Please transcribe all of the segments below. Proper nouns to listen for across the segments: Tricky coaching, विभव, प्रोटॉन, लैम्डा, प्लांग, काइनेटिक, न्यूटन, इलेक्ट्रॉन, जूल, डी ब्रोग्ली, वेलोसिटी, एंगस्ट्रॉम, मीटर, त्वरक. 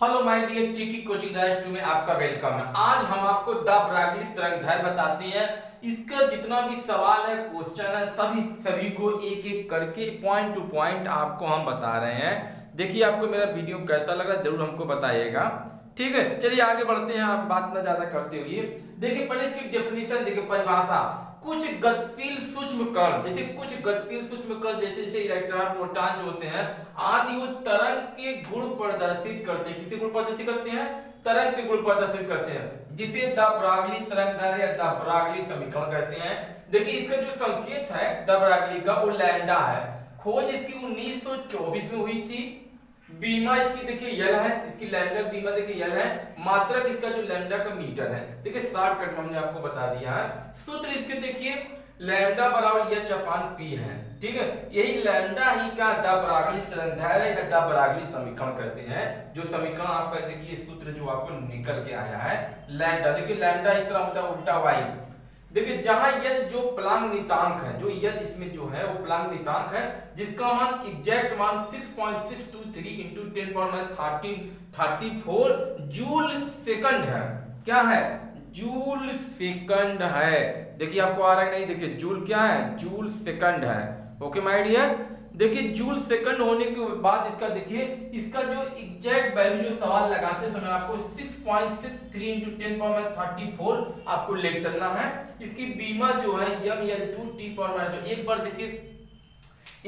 Hello my dear tricky coaching class 2 में आपका welcome है। आज हम आपको डी ब्रोग्ली तरंगदैर्घ्य बताते हैं। इसका जितना भी सवाल है, क्वेश्चन है, सभी को एक एक करके पॉइंट टू पॉइंट आपको हम बता रहे हैं। देखिए आपको मेरा वीडियो कैसा लगा जरूर हमको बताइएगा, ठीक है। चलिए आगे बढ़ते हैं, आप बात ना ज्यादा करते हुए। देखिए पहले इसकी डेफिनेशन, देखिए परिभाषा। कुछ गतिशील सूक्ष्म कण जैसे इलेक्ट्रॉन, प्रोटॉन जो होते हैं आदि, वो तरंग के गुण प्रदर्शित करते हैं। किसी गुण प्रदर्शित करते हैं? तरंग के गुण प्रदर्शित करते हैं, जिसे डी ब्रोग्ली तरंगदैर्घ्य या डी ब्रोग्ली समीकरण कहते हैं। देखिए इसका जो संकेत है डी ब्रोग्ली का, वो लैम्डा है। खोज इसकी 1924 में हुई थी। बीमा इसकी देखिए यल है, इसकी लैम्डा का बीमा देखिए यल है। मात्रक इसका जो लैम्डा का मीटर है। देखिए शॉर्टकट हमने आपको बता दिया है। सूत्र इसके देखिए लैम्डा बराबर h अपॉन p है, ठीक है। यही लैम्डा ही का डी ब्रोग्ली तरंगदैर्घ्य या डी ब्रोग्ली समीकरण कहते हैं। जो समीकरण आपका देखिए सूत्र जो आपको निकल के आया है लैम्डा, देखिए लैम्डा इस तरह होता है उल्टा y। देखिए जहां यस जो प्लांग नितांक है, जो यस इसमें जो है वो प्लांग नितांक है, जिसका मान एग्जैक्ट मान 6.623 × 10⁻¹⁰ जूल सेकंड है। क्या है? जूल सेकंड है। देखिए आपको आ रहा है नहीं, देखिए जूल क्या है, जूल सेकंड है। ओके माय डियर, देखिए जूल सेकंड होने के बाद इसका देखिए इसका जो एग्जैक्ट वैल्यू जो सवाल लगाते समय आपको 6.63 × 10⁻¹⁴ आपको ले चलना है। इसकी बीमा जो है m l2 t⁻²। एक बार देखिए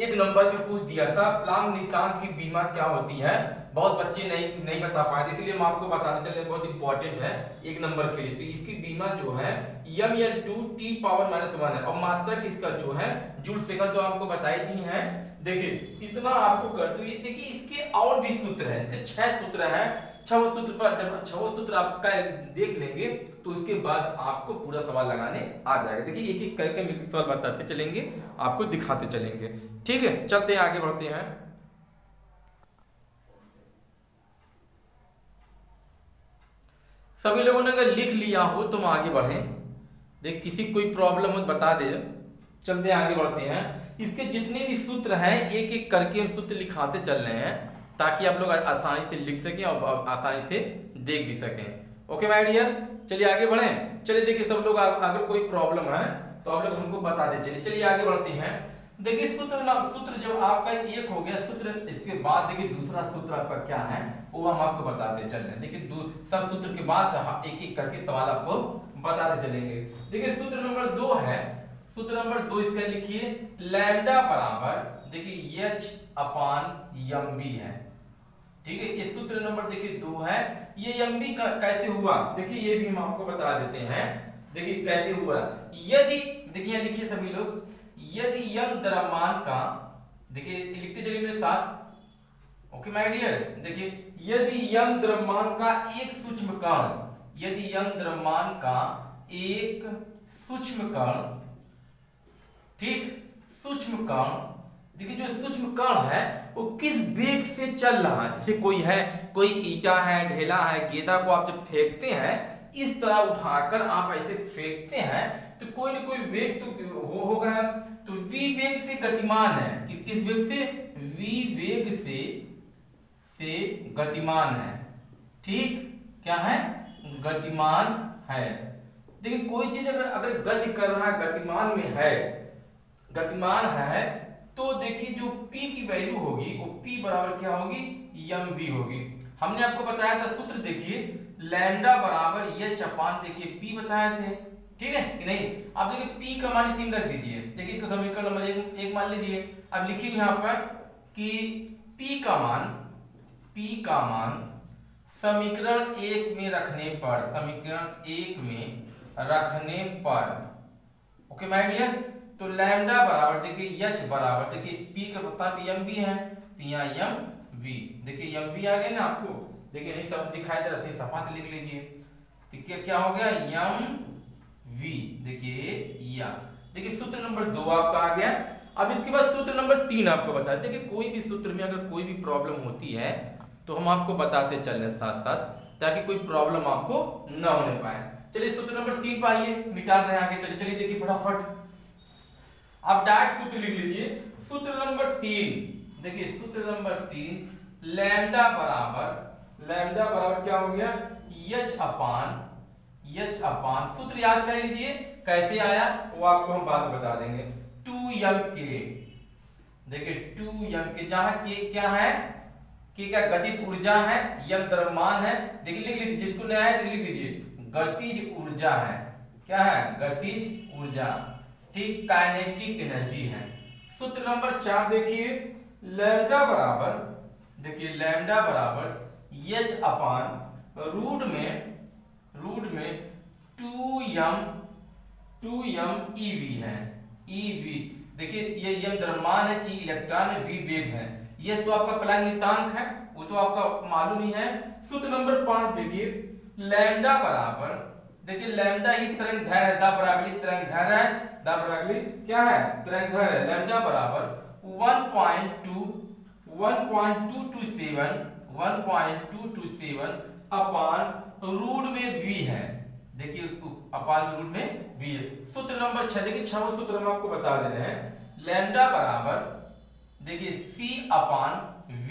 एक नंबर में पूछ दिया था प्लांग नितांक की बीमा क्या होती है, बहुत बच्चे नहीं बता पाए, इसलिए हम आपको बताते चले, बहुत इंपॉर्टेंट है एक नंबर के लिए। तो इसकी बीमा जो है m l2 t⁻¹ है और मात्रक इसका जो है जूल सेकंड तो आपको बता ही दी है। देखिए इतना आपको करते हुए देखिए इसके और भी सूत्र है, इसके 6 सूत्र है। 6वां सूत्र पर जब 6वां सूत्र आपका देख लेंगे तो उसके बाद आपको पूरा सवाल लगाने आ जाएगा। देखिए एक एक करके हम सवाल बताते चलेंगे, आपको दिखाते चलेंगे, ठीक है। चलते हैं आगे बढ़ते हैं। सभी लोगों ने अगर लिख लिया हो तो हम आगे बढ़े। देख किसी कोई प्रॉब्लम हो तो बता दे। चलते आगे बढ़ते हैं। इसके जितने भी सूत्र हैं एक एक करके हम सूत्र लिखाते चल रहे हैं ताकि आप लोग आसानी से लिख सकें और आसानी से देख भी सकें। ओके माय डियर, चलिए आगे बढ़े। चलिए देखिए सब लोग अगर कोई प्रॉब्लम है तो आप लोग हमको बता दे। चलिए आगे बढ़ते हैं। देखिए सूत्र जब आपका एक हो गया सूत्र, इसके बाद देखिए दूसरा सूत्र आपका क्या है वो हम आपको बताते चल रहे हैं। देखिए सब सूत्र के बाद एक एक करके सवाल आपको बताते चलेंगे। देखिए सूत्र नंबर 2 है, सूत्र नंबर 2 इसका लिखिए लैम्डा बराबर देखिए h अपॉन mb है, ठीक है। ये सूत्र नंबर देखिए 2 है। ये mb का कैसे हुआ देखिए ये भी हम आपको बता देते हैं। देखिए कैसे हुआ, यदि देखिए लिखिए सभी लोग, यदि यम द्रव्यमान का देखिए लिखते चलिए मेरे साथ। ओके माय डियर, देखिए यदि यम द्रव्यमान का एक सूक्ष्म कण ठीक सूक्ष्म कण, देखिए जो सूक्ष्म कण है वो किस वेग से चल रहा है, जैसे कोई है, कोई ईटा है, ढेला है, गेंदा को आप जब फेंकते हैं इस तरह उठाकर आप ऐसे फेंकते हैं तो कोई ना कोई वेग तो होगा, तो v वेग से गतिमान है। किस वेग से? v वेग से गतिमान है, ठीक। क्या है? गतिमान है। देखिए कोई चीज अगर गति कर रहा है, गतिमान में है, गतिमान है, तो देखिए जो p की वैल्यू होगी वो p बराबर क्या होगी? mv होगी। हमने आपको बताया था सूत्र देखिए लैम्डा बराबर h अपॉन देखिए p बताए थे, ठीक है कि नहीं। अब देखिए p का मान इसी में रख दीजिए। देखिए इसको समीकरण नंबर 1 मान लीजिए। अब लिखिए यहाँ पर कि p का मान समीकरण 1 में रखने पर ओके माय डियर, तो लैम्डा बराबर देखिए h बराबर देखिए p का स्थान पे mv है तो यहाँ mv देखिए mv आ गया ना आपको। देखिए नहीं सब दिखाई दे रहा, सफा से लिख लीजिए। तो क्या हो गया v देखिए या देखिए सूत्र नंबर 2 आपका आ गया। अब इसके बाद सूत्र नंबर 3 आपको बताते हैं कि कोई भी सूत्र में अगर कोई भी प्रॉब्लम होती है तो हम आपको बताते चल रहे साथ साथ ताकि कोई प्रॉब्लम आपको ना होने पाए। चलिए सूत्र नंबर 3 पर आइए, मिटा रहे हैं आगे। चलिए देखिए फटाफट आप डायरेक्ट सूत्र लिख लीजिए। सूत्र नंबर 3 देखिए सूत्र नंबर 3 लैम्डा बराबर लैम्डा बराबर क्या हो गया h अपान सूत्र याद कर लीजिए, कैसे आया वो आपको हम बात बता देंगे। 2mk, देखिए 2mk जहां k क्या है, k क्या गतिज ऊर्जा है, m द्रव्यमान है। देखिए लिख लीजिए, जिसको नया है लिख लीजिए, गतिज ऊर्जा है, क्या है गतिज ऊर्जा, ठीक काइनेटिक एनर्जी है। सूत्र नंबर 4 देखिए, लैम्डा बराबर, देखिए लैम्डा बराबर h अपान रूट में 2m ev है, ev देखिए ये m द्रव्यमान है, e इलेक्ट्रॉन है, v वेग है। ये तो आपका प्लांग नियतांक है, वो तो आपका मालूम ही है। सूत्र नंबर 5 देखिए, लैम्डा बराबर, देखिए लैम्डा ही तरंग दैर्घ्य है, द ब्रोग्ली तरंग दैर्घ्य है, द ब्रोग्ली क्या है तरंग दैर्घ्य है। लैम्डा बराबर 1.227 अपान रूट में v है, देखिए अपान रूट में v है। सूत्र नंबर 6 देखिए, 6वां सूत्र हम आपको बता दे रहे हैं, लैम्डा बराबर देखिए c अपान v,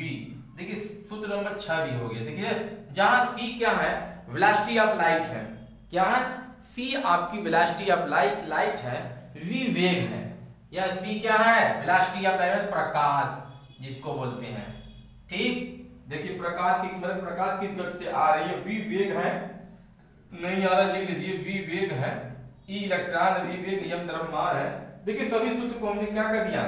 देखिए सूत्र नंबर 6 भी हो गया। देखिए जहां c क्या है वेलोसिटी ऑफ लाइट है, क्या है c आपकी वेलोसिटी ऑफ लाइट है, v वेग है। या c क्या है वेलोसिटी ऑफ लाइट प्रकाश जिसको बोलते हैं, ठीक देखिए प्रकाश की गति से आ रही है, v वेग है, नहीं आ रहा लिख लीजिए v वेग है, e इलेक्ट्रॉन v वेग, m द्रव्यमान है। देखिए सभी सूत्र को हमने क्या कर दिया,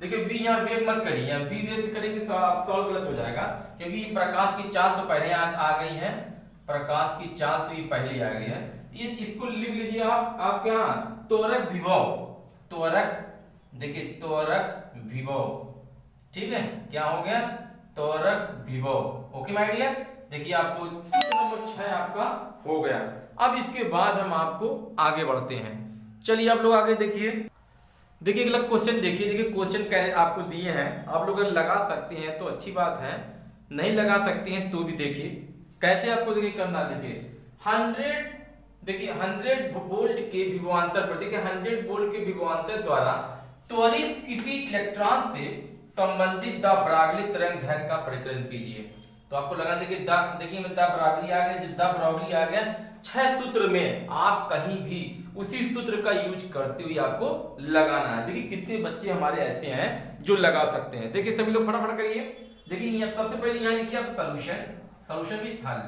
देखिए v यहां वेग मत करिए, v वेग करेंगे सॉल्व गलत हो जाएगा, क्योंकि प्रकाश की चाल तो पहले आ गई है, प्रकाश की चाल तो ये पहले आ गई है। ये इसको लिख लीजिए आप क्या त्वरक विभव, त्वरक देखिए त्वरक विभव, ठीक है क्या हो गया त्वरक विभव। ओके माय डियर, देखिए आपको सूत्र नंबर 6 आपका हो गया। अब इसके बाद हम आपको आगे बढ़ते हैं, चलिए आप लोग आगे देखिए अगला क्वेश्चन देखिए क्वेश्चन क्या आपको दिए हैं, आप लोग अगर लगा सकते हैं तो अच्छी बात है, नहीं लगा सकते हैं तो भी देखिए कैसे आपको देखिए करना। देखिए 100 वोल्ट के विभवांतर पर, देखिए 100 वोल्ट के विभवांतर द्वारा त्वरित किसी इलेक्ट्रॉन से संबंधित द ब्रोग्ली तरंग दैर्घ्य का परिकलन कीजिए। तो आपको लगा देखिए मैं द ब्रोग्ली आ गया, जब द ब्रोग्ली आ गया 6 सूत्र में आप कहीं भी उसी सूत्र का यूज करते हुए आपको लगाना है। देखिए कितने बच्चे हमारे ऐसे हैं जो लगा सकते हैं, देखिए सभी लोग फटाफट करिए। देखिए आप सबसे पहले यहाँ लिखिए आप सॉल्यूशन भी हल,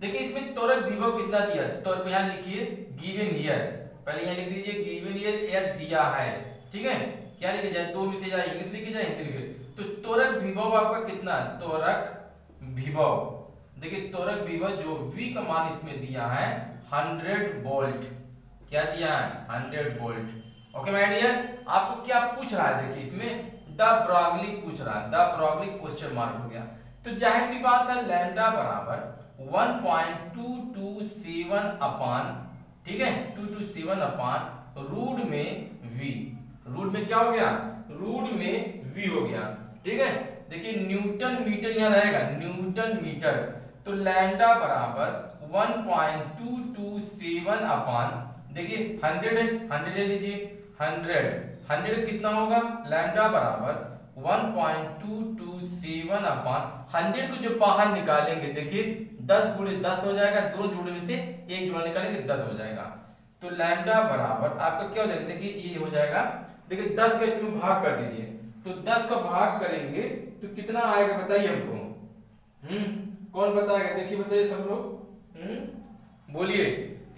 देखिए इसमें त्वरक विभव कितना दिया, तो यहाँ लिखिए गिवन हियर, पहले यहाँ लिख दीजिए गिवन हियर एस दिया है, ठीक है क्या लिखे जाए, दो में से जाए इंग्लिश लिखे जाए हिंदी लिखे, तो त्वरक विभव आपका कितना है, त्वरक विभव देखिए त्वरक विभव जो v का मान इसमें दिया है 100 वोल्ट, क्या दिया है 100 वोल्ट। ओके माय डियर, आपको क्या पूछ रहा है, देखिए इसमें द ब्रोग्ली पूछ रहा है, द ब्रोग्ली क्वेश्चन मार्क हो गया। तो जाहिर सी बात है लैम्डा बराबर 1.227 अपान, ठीक है 227 अपान रूट में v, रूट में क्या हो गया रूट में v हो गया, ठीक है। देखिए न्यूटन मीटर यहाँ रहेगा न्यूटन मीटर, तो लैम्डा बराबर 1.227 अपान, देखिए 100 ले लीजिए 100 कितना होगा, लैम्डा बराबर 1.227 अपान 100 को जो बाहर निकालेंगे देखिए 10 × 10 हो जाएगा, दो जोड़े में से एक जोड़ा निकालेंगे 10 हो जाएगा। तो लैम्डा बराबर आपका क्या हो जाएगा, देखिए ये हो जाएगा, देखिए 10 का इसमें भाग कर दीजिए, तो 10 का भाग करेंगे तो कितना आएगा बताइए हमको, कौन बताएगा देखिए बताइए सब लोग, बोलिए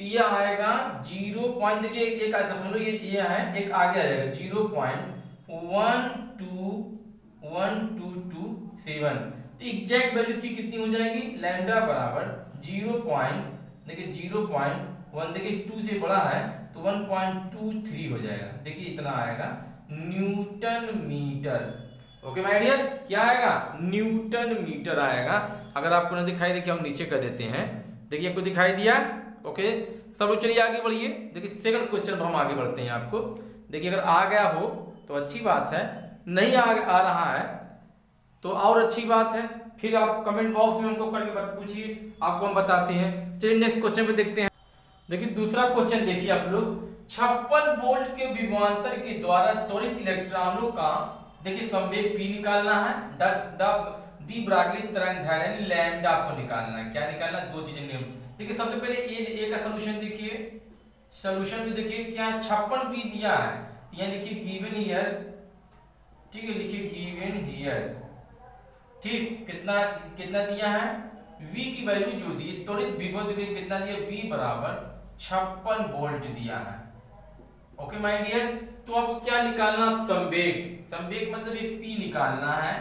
ये आएगा 0. देखिए एक दशमलव ये है, एक आगे आ जाएगा 0.12127, तो एग्जैक्ट वैल्यू इसकी कितनी हो जाएगी, लैम्डा बराबर 0.1 देखिए 2 से बड़ा है तो 1.23 हो जाएगा, देखिए इतना आएगा न्यूटन मीटर। Okay my dear, क्या आएगा न्यूटन मीटर आएगा। अगर आपको ना दिखाई देखिए हम नीचे कर देते हैं, देखिए आपको दिखाई दिया, ओके सब लोग चलिए आगे बढ़िए। देखिए सेकंड क्वेश्चन पर हम आगे बढ़ते हैं, आपको देखिए अगर आ गया हो तो अच्छी बात है, नहीं आ रहा है तो और अच्छी बात है, फिर आप कमेंट बॉक्स में हमको करके पूछिए, आपको हम बताते हैं। चलिए नेक्स्ट क्वेश्चन पर देखते हैं, देखिए दूसरा क्वेश्चन देखिए आप लोग, 56 वोल्ट के विभवांतर के द्वारा त्वरित इलेक्ट्रॉनों का देखिए संवेग p निकालना है, द डी ब्रोग्ली तरंग दैर्घ्य लैम्डा आपको निकालना है। क्या निकालना? दो चीजें नियम। देखिए सबसे पहले ए का सॉल्यूशन देखिए, सॉल्यूशन भी देखिए क्या 56 भी दिया है, यहां लिखिए गिवन हियर, ठीक है, लिखिए गिवन हियर, ठीक, कितना कितना दिया है v की वैल्यू जो दी त्वरित विभव के कितना दिया v बराबर 56 वोल्ट दिया है। ओके माय डियर, तो अब क्या निकालना? संवेग, संवेग मतलब ये p निकालना है।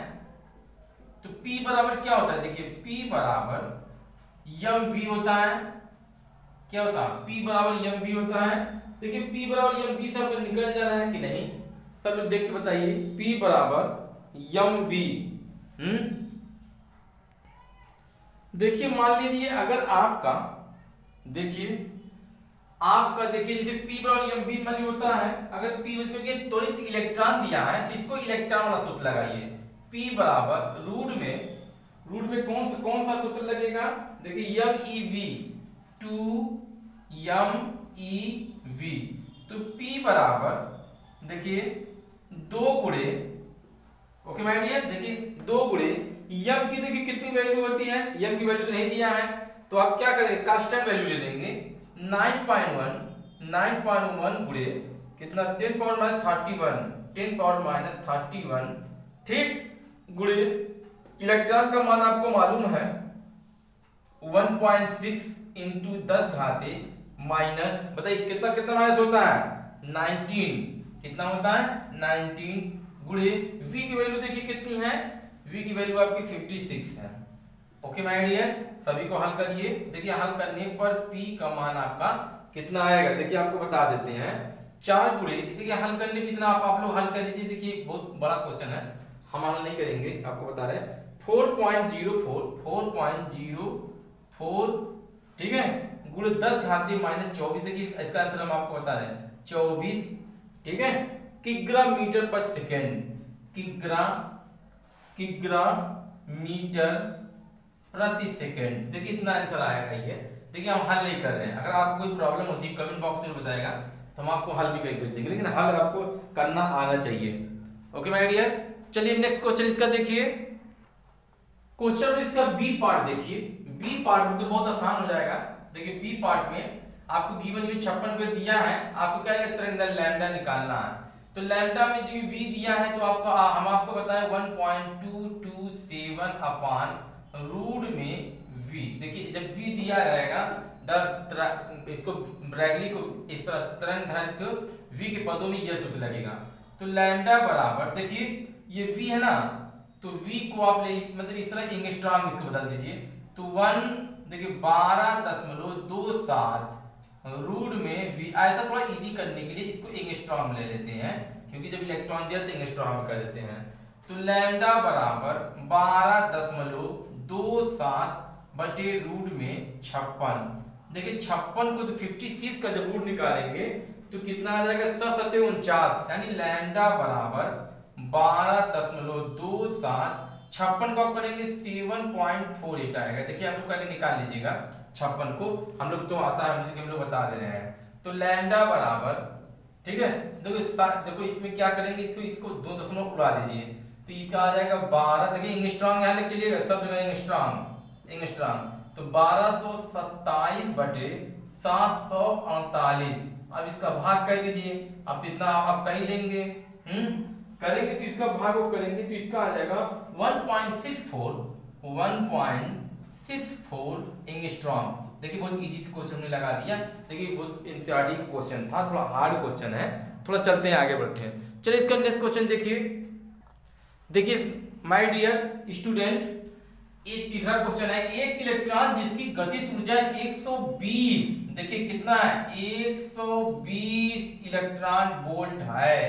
तो p बराबर क्या होता है? देखिए p बराबर mv होता है। क्या होता है? p बराबर mv होता है। देखिए p बराबर mv से आपको निकल जा रहा है कि नहीं, सब लोग देख के बताइए। p बराबर mv, देखिए मान लीजिए अगर आपका देखिए जैसे p बराबर mv मान होता है, अगर p बच्चों त्वरित इलेक्ट्रॉन दिया है तो इसको इलेक्ट्रॉन वाला सूत्र लगाइए। p बराबर रूट में कौन सा सूत्र लगेगा? देखिए mev 2 mev। तो p बराबर देखिए 2 गुणे, ओके माय डियर, देखिए 2 गुणे यम की देखिए कितनी वैल्यू होती है, यम की वैल्यू तो नहीं दिया है, तो आप क्या करेंगे कांस्टेंट वैल्यू ले लेंगे 9.1 गुणे कितना 10 पावर माइनस 31, ठीक, गुणे इलेक्ट्रॉन का मान आपको मालूम है 1.6 इंटू 10 घाते माइनस, बताइए कितना माइनस होता है 19, कितना होता है 19 गुणे v की वैल्यू देखिए कितनी है, v की वैल्यू आपकी 56 है। ओके माय डियर, सभी को हल करिए। देखिए हल करने पर p का मान आपका कितना आएगा, देखिए आपको बता देते हैं 4 गुणे, देखिए हल करने में इतना आप लोग हल कर लीजिए, देखिए बहुत बड़ा क्वेश्चन है, हम हल नहीं करेंगे, आपको बता रहे हैं 4.04, ठीक है, गुणे 10 घाते माइनस 24, देखिए इसका आंसर हम आपको बता रहे हैं 24, ठीक है, किग्रा मीटर प्रति सेकेंड, देखिए इतना आंसर आएगा। ये देखिए हम हल नहीं कर रहे हैं, अगर आपको कोई प्रॉब्लम होती है कमेंट बॉक्स में बताएगा तो हम आपको हल भी करके देंगे, लेकिन हल आपको करना आना चाहिए। ओके माय डियर, चलिए नेक्स्ट क्वेश्चन इसका देखिए, क्वेश्चन इसका बी पार्ट देखिए। बी पार्ट में तो बहुत आसान हो जाएगा। देखिए बी पार्ट में आपको गिवन में 56 दिया है, आपको क्या तरंगदैर्घ्य लैम्डा निकालना है। तो लैम्डा में जो v दिया है तो आपको हम आपको बताएं 1.227 अपॉन रूट में v, देखिए जब v दिया रहेगा तब इसको ब्रोग्ली को इस तरह तरंगदैर्घ्य को v के पदों में यह सूत्र लगेगा। तो लैम्डा बराबर देखिए ये v है ना, तो v को आप ले मतलब इस तरह एंगस्ट्रॉम इसको बदल दीजिए, तो 1 देखिए 12.27 रूट में v, ऐसा थोड़ा इजी करने के लिए इसको एंगस्ट्रॉम ले लेते हैं, क्योंकि जब इलेक्ट्रॉन दिया तो एंगस्ट्रॉम कर देते हैं। तो लैम्डा बराबर 12.27/√में 56, देखिए 56 को तो 56 का जब रूट निकालेंगे तो कितना आ जाएगा 7×7=49, यानी लैम्डा बराबर 12.27, 56 को आप करेंगे 7.48 आएगा। देखिए आप लोग करके निकाल लीजिएगा 56 को, हम लोग तो आता है हम लोग बता दे रहे हैं। तो लैम्डा बराबर ठीक है, देखो इसमें क्या करेंगे, इसको 2 दशमलव उड़ा दीजिए, तो इसका आ जाएगा 12, देखिए एंगस्ट्रॉम यहाँ लिख लीजिएगा सब जगह एंगस्ट्रॉम, तो 1227/748, अब इसका भाग कर दीजिए, अब जितना आप कहीं लेंगे करेंगे तो इसका भाग वो करेंगे, तो इसका आ जाएगा 1.64 एंगस्ट्रॉम। देखिए बहुत इजी से क्वेश्चन ने लगा दिया, देखिए बहुत एनसीईआरटी का क्वेश्चन था, थोड़ा हार्ड क्वेश्चन है, थोड़ा चलते हैं आगे बढ़ते हैं। चलिए इसका नेक्स्ट क्वेश्चन देखिए। देखिए माय डियर स्टूडेंट ये तीसरा क्वेश्चन है, एक इलेक्ट्रॉन जिसकी गतिज ऊर्जा 120, देखिए कितना है 120 इलेक्ट्रॉन वोल्ट है,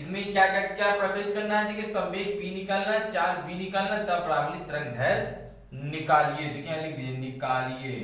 इसमें क्या क्या क्या प्रकटित करना है? देखिए संवेग p निकालना है, 4 v निकालना, तब ब्रोग्ली तरंगदैर्घ्य निकालिए, देखिए लिख दीजिए निकालिए,